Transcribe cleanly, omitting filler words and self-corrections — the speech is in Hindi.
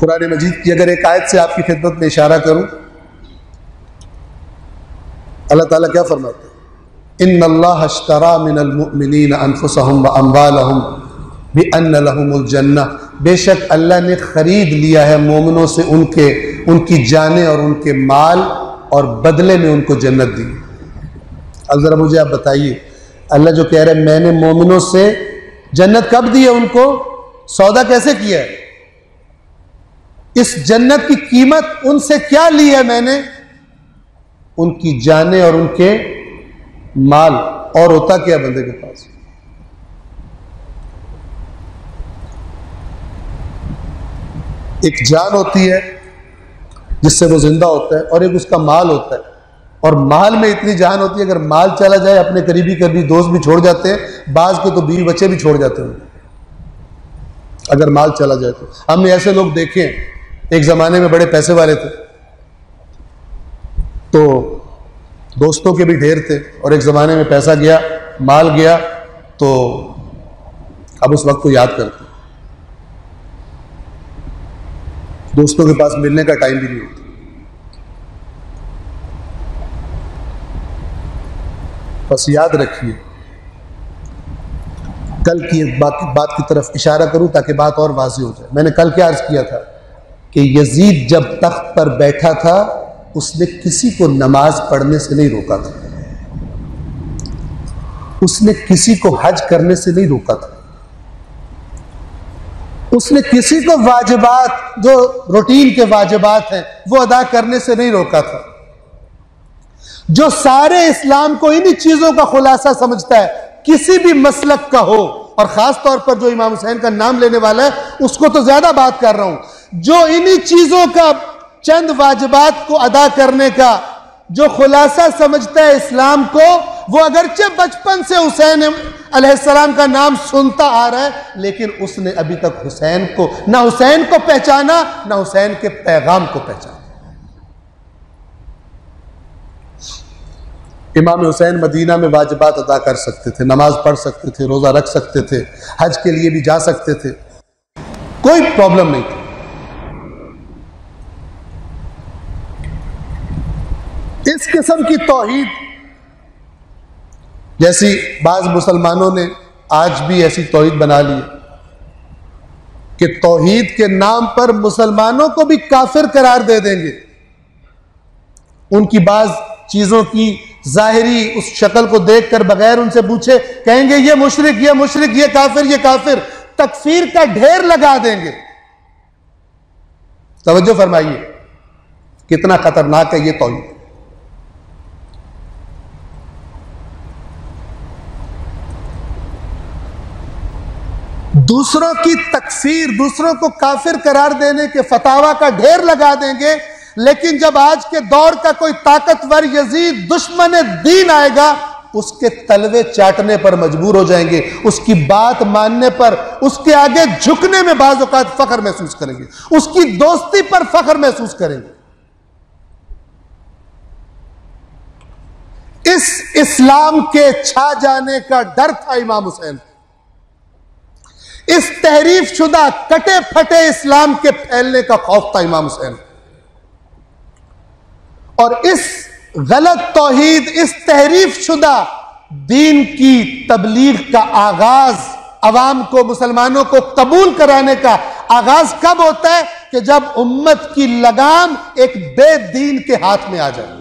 कुरान मजीद की अगर एक आयत से आपकी खिदमत में इशारा करूं, अल्लाह ताला क्या फरमाते हैं, इन्नल्लाह अश्तरा मिनल मुमिनीना अनफुसहुम व अम्वालहुम बिअन्न लहुमुल जन्नह, बेशक अल्लाह ने ख़रीद लिया है मोमिनों से उनकी जानें और उनके माल, और बदले में उनको जन्नत दी। अब ज़रा मुझे आप बताइए, अल्लाह जो कह रहे हैं मैंने मोमिनों से जन्नत कब दी है, उनको सौदा कैसे किया है, इस जन्नत की कीमत उनसे क्या ली है मैंने, उनकी जाने और उनके माल। और होता क्या बंदे के पास, एक जान होती है जिससे वो जिंदा होता है, और एक उसका माल होता है, और माल में इतनी जान होती है अगर माल चला जाए अपने करीबी करीबी दोस्त भी छोड़ जाते हैं, बाज को तो बीवी बच्चे भी छोड़ जाते हैं अगर माल चला जाए तो। हमने ऐसे लोग देखे हैं, एक ज़माने में बड़े पैसे वाले थे तो दोस्तों के भी ढेर थे, और एक ज़माने में पैसा गया माल गया तो अब उस वक्त को याद करते, दोस्तों के पास मिलने का टाइम भी नहीं होता। बस याद रखिए, कल की एक बात की तरफ इशारा करूं ताकि बात और वाज़ेह हो जाए। मैंने कल क्या अर्ज़ किया था कि यजीद जब तख्त पर बैठा था उसने किसी को नमाज पढ़ने से नहीं रोका था, उसने किसी को हज करने से नहीं रोका था, उसने किसी को वाजिबात जो रूटीन के वाजिबात हैं वो अदा करने से नहीं रोका था। जो सारे इस्लाम को इन्हीं चीज़ों का खुलासा समझता है, किसी भी मसलक का हो, और ख़ास तौर पर जो इमाम हुसैन का नाम लेने वाला है उसको तो ज़्यादा बात कर रहा हूँ, जो इन्हीं चीज़ों का चंद वाजिबात को अदा करने का जो खुलासा समझता है इस्लाम को, वो अगरचे बचपन से हुसैन अलैहिस्सलाम का नाम सुनता आ रहा है, लेकिन उसने अभी तक हुसैन को ना, हुसैन को पहचाना ना हुसैन के पैगाम को पहचाना। इमाम हुसैन मदीना में वाजिबात अदा कर सकते थे, नमाज पढ़ सकते थे, रोज़ा रख सकते थे, हज के लिए भी जा सकते थे, कोई प्रॉब्लम नहीं थी। इस किस्म की तौहीद जैसी बाज मुसलमानों ने आज भी ऐसी तौहीद बना ली कि तौहीद के नाम पर मुसलमानों को भी काफिर करार दे देंगे, उनकी बाज चीज़ों की ज़ाहिरी उस शक्ल को देखकर बगैर उनसे पूछे कहेंगे ये मुशरिक, ये मुशरिक, ये काफिर, ये काफिर, तकफीर का ढेर लगा देंगे। तवज्जो फरमाइए कितना खतरनाक है ये तौहीद। दूसरों की तकफीर, दूसरों को काफिर करार देने के फतावा का ढेर लगा देंगे, लेकिन जब आज के दौर का कोई ताकतवर यजीद दुश्मन दीन आएगा उसके तलवे चाटने पर मजबूर हो जाएंगे, उसकी बात मानने पर, उसके आगे झुकने में बाज़ औक़ात फख्र महसूस करेंगे, उसकी दोस्ती पर फख्र महसूस करेंगे। इस इस्लाम के छा जाने का डर था इमाम हुसैन, इस तहरीफ शुदा कटे फटे इस्लाम के फैलने का खौफ था इमाम हुसैन, और इस गलत तौहीद, इस तहरीफ शुदा दीन की तबलीग का आगाज, अवाम को, मुसलमानों को कबूल कराने का आगाज कब होता है, कि जब उम्मत की लगाम एक बेदीन के हाथ में आ जाए।